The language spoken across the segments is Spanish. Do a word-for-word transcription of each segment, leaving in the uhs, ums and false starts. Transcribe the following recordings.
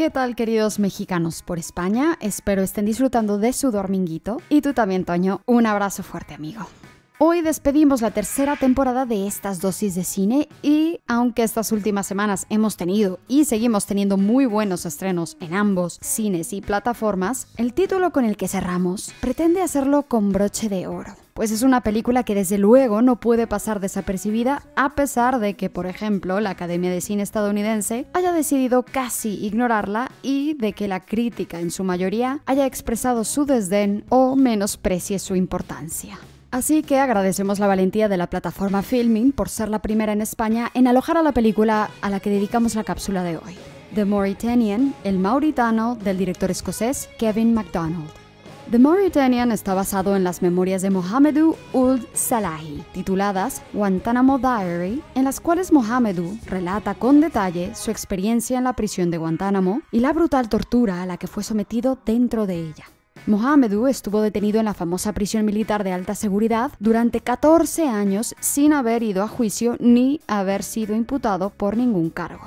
¿Qué tal, queridos mexicanos por España? Espero estén disfrutando de su dominguito. Y tú también, Toño. Un abrazo fuerte, amigo. Hoy despedimos la tercera temporada de estas dosis de cine y, aunque estas últimas semanas hemos tenido y seguimos teniendo muy buenos estrenos en ambos cines y plataformas, el título con el que cerramos pretende hacerlo con broche de oro. Pues es una película que desde luego no puede pasar desapercibida, a pesar de que, por ejemplo, la Academia de Cine estadounidense haya decidido casi ignorarla y de que la crítica en su mayoría haya expresado su desdén o menosprecie su importancia. Así que agradecemos la valentía de la plataforma Filmin por ser la primera en España en alojar a la película a la que dedicamos la cápsula de hoy, The Mauritanian, el mauritano, del director escocés Kevin MacDonald. The Mauritanian está basado en las memorias de Mohamedou Ould Salahi, tituladas Guantánamo Diary, en las cuales Mohamedou relata con detalle su experiencia en la prisión de Guantánamo y la brutal tortura a la que fue sometido dentro de ella. Mohamedou estuvo detenido en la famosa prisión militar de alta seguridad durante catorce años sin haber ido a juicio ni haber sido imputado por ningún cargo.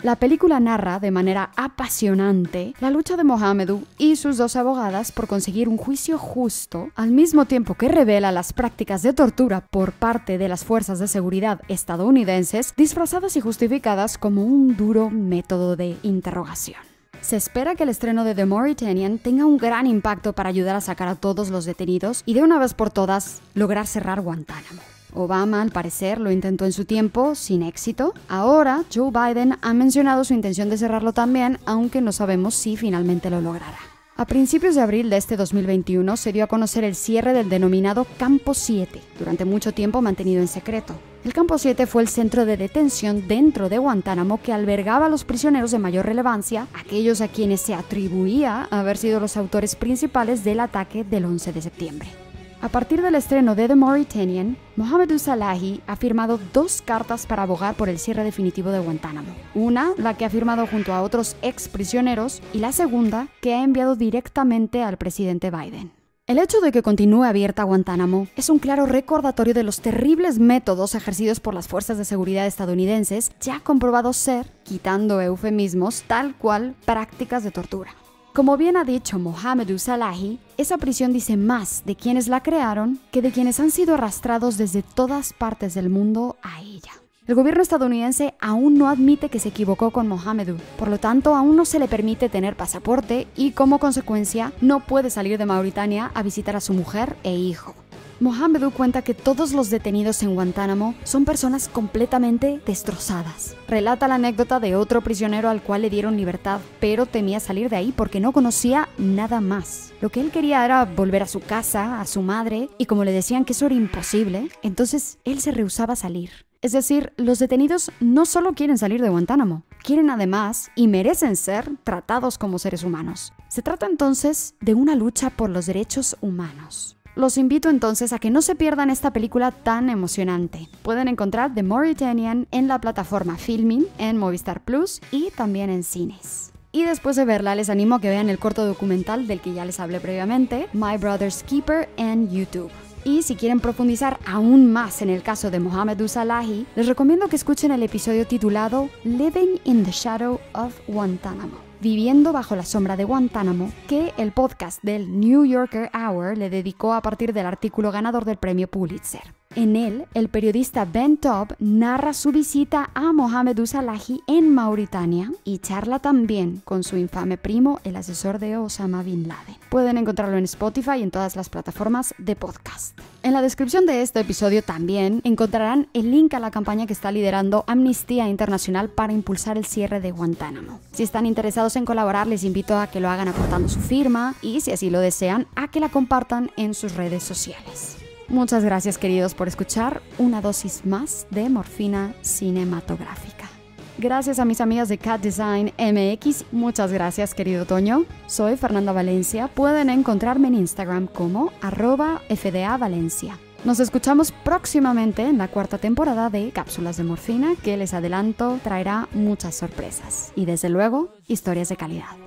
La película narra de manera apasionante la lucha de Mohamedou y sus dos abogadas por conseguir un juicio justo, al mismo tiempo que revela las prácticas de tortura por parte de las fuerzas de seguridad estadounidenses, disfrazadas y justificadas como un duro método de interrogación. Se espera que el estreno de The Mauritanian tenga un gran impacto para ayudar a sacar a todos los detenidos y de una vez por todas lograr cerrar Guantánamo. Obama, al parecer, lo intentó en su tiempo, sin éxito. Ahora, Joe Biden ha mencionado su intención de cerrarlo también, aunque no sabemos si finalmente lo logrará. A principios de abril de este dos mil veintiuno se dio a conocer el cierre del denominado Campo siete, durante mucho tiempo mantenido en secreto. El Campo siete fue el centro de detención dentro de Guantánamo que albergaba a los prisioneros de mayor relevancia, aquellos a quienes se atribuía haber sido los autores principales del ataque del once de septiembre. A partir del estreno de The Mauritanian, Mohamedou Salahi ha firmado dos cartas para abogar por el cierre definitivo de Guantánamo. Una, la que ha firmado junto a otros exprisioneros, y la segunda, que ha enviado directamente al presidente Biden. El hecho de que continúe abierta Guantánamo es un claro recordatorio de los terribles métodos ejercidos por las fuerzas de seguridad estadounidenses, ya comprobados ser, quitando eufemismos, tal cual, prácticas de tortura. Como bien ha dicho Mohamedou Salahi, esa prisión dice más de quienes la crearon que de quienes han sido arrastrados desde todas partes del mundo a ella. El gobierno estadounidense aún no admite que se equivocó con Mohamedou, por lo tanto aún no se le permite tener pasaporte y como consecuencia no puede salir de Mauritania a visitar a su mujer e hijo. Mohamedou cuenta que todos los detenidos en Guantánamo son personas completamente destrozadas. Relata la anécdota de otro prisionero al cual le dieron libertad, pero temía salir de ahí porque no conocía nada más. Lo que él quería era volver a su casa, a su madre, y como le decían que eso era imposible, entonces él se rehusaba a salir. Es decir, los detenidos no solo quieren salir de Guantánamo, quieren además y merecen ser tratados como seres humanos. Se trata entonces de una lucha por los derechos humanos. Los invito entonces a que no se pierdan esta película tan emocionante. Pueden encontrar The Mauritanian en la plataforma Filmin, en Movistar Plus y también en cines. Y después de verla, les animo a que vean el corto documental del que ya les hablé previamente, My Brother's Keeper, en YouTube. Y si quieren profundizar aún más en el caso de Mohamedou Salahi, les recomiendo que escuchen el episodio titulado Living in the Shadow of Guantánamo, viviendo bajo la sombra de Guantánamo, que el podcast del New Yorker Hour le dedicó a partir del artículo ganador del premio Pulitzer. En él, el periodista Ben Taub narra su visita a Mohamedou Salahi en Mauritania y charla también con su infame primo, el asesor de Osama Bin Laden. Pueden encontrarlo en Spotify y en todas las plataformas de podcast. En la descripción de este episodio también encontrarán el link a la campaña que está liderando Amnistía Internacional para impulsar el cierre de Guantánamo. Si están interesados en colaborar, les invito a que lo hagan aportando su firma y, si así lo desean, a que la compartan en sus redes sociales. Muchas gracias, queridos, por escuchar una dosis más de morfina cinematográfica. Gracias a mis amigas de Cat Design M X. Muchas gracias, querido Toño. Soy Fernanda Valencia. Pueden encontrarme en Instagram como arroba fdavalencia. Nos escuchamos próximamente en la cuarta temporada de Cápsulas de Morfina, que les adelanto traerá muchas sorpresas y, desde luego, historias de calidad.